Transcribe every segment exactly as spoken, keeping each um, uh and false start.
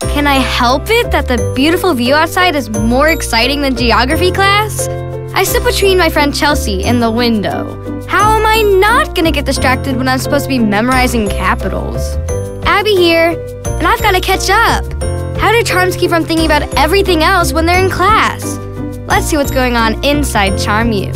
Can I help it that the beautiful view outside is more exciting than geography class? I sit between my friend Chelsea and the window. How am I not gonna get distracted when I'm supposed to be memorizing capitals? Abby here, and I've gotta catch up. How do charms keep from thinking about everything else when they're in class? Let's see what's going on inside Charm U.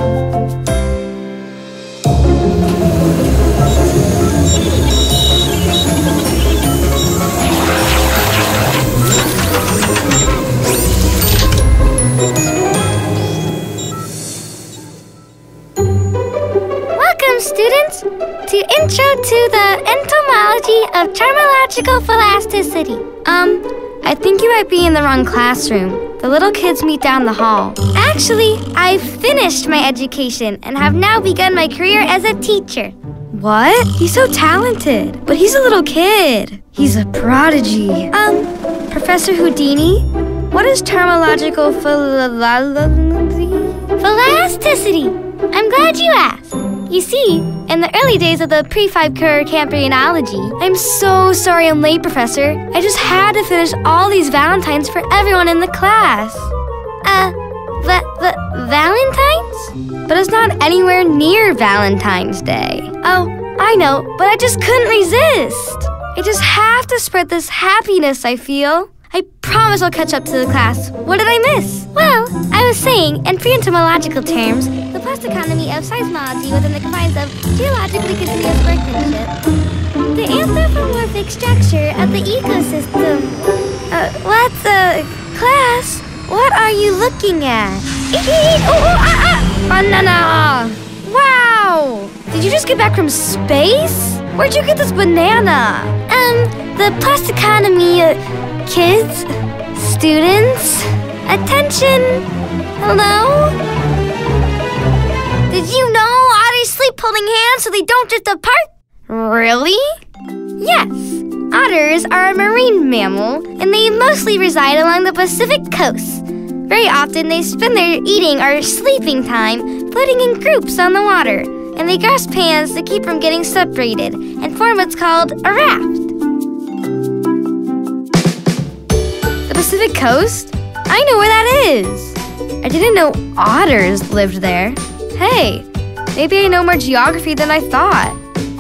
Students, to intro to the entomology of charmological elasticity. Um, I think you might be in the wrong classroom. The little kids meet down the hall. Actually, I've finished my education and have now begun my career as a teacher. What? He's so talented, but he's a little kid. He's a prodigy. Um, Professor Houdini, what is charmological elasticity? I'm glad you asked. You see, in the early days of the pre-five career Camperionology, I'm so sorry I'm late, Professor. I just had to finish all these Valentines for everyone in the class. Uh, va va Valentines? But it's not anywhere near Valentine's Day. Oh, I know, but I just couldn't resist. I just have to spread this happiness I feel. I promise I'll catch up to the class. What did I miss? Well, I was saying, in pre-entomological terms, the plus economy of seismology within the confines of geologically continuous workmanship, the anthropomorphic structure of the ecosystem. Uh, what the... class? What are you looking at? Banana! Wow! Did you just get back from space? Where'd you get this banana? Um, the plus economy... Uh, Kids, students, attention, hello? Did you know otters sleep holding hands so they don't drift apart? Really? Yes, otters are a marine mammal and they mostly reside along the Pacific coast. Very often they spend their eating or sleeping time floating in groups on the water, and they grasp hands to keep from getting separated and form what's called a raft. Pacific coast? I know where that is. I didn't know otters lived there. Hey, maybe I know more geography than I thought.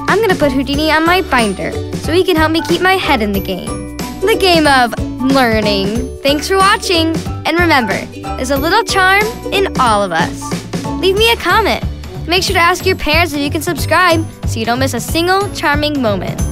I'm gonna put Houdini on my binder so he can help me keep my head in the game. The game of learning. Thanks for watching. And remember, there's a little charm in all of us. Leave me a comment. Make sure to ask your parents if you can subscribe so you don't miss a single charming moment.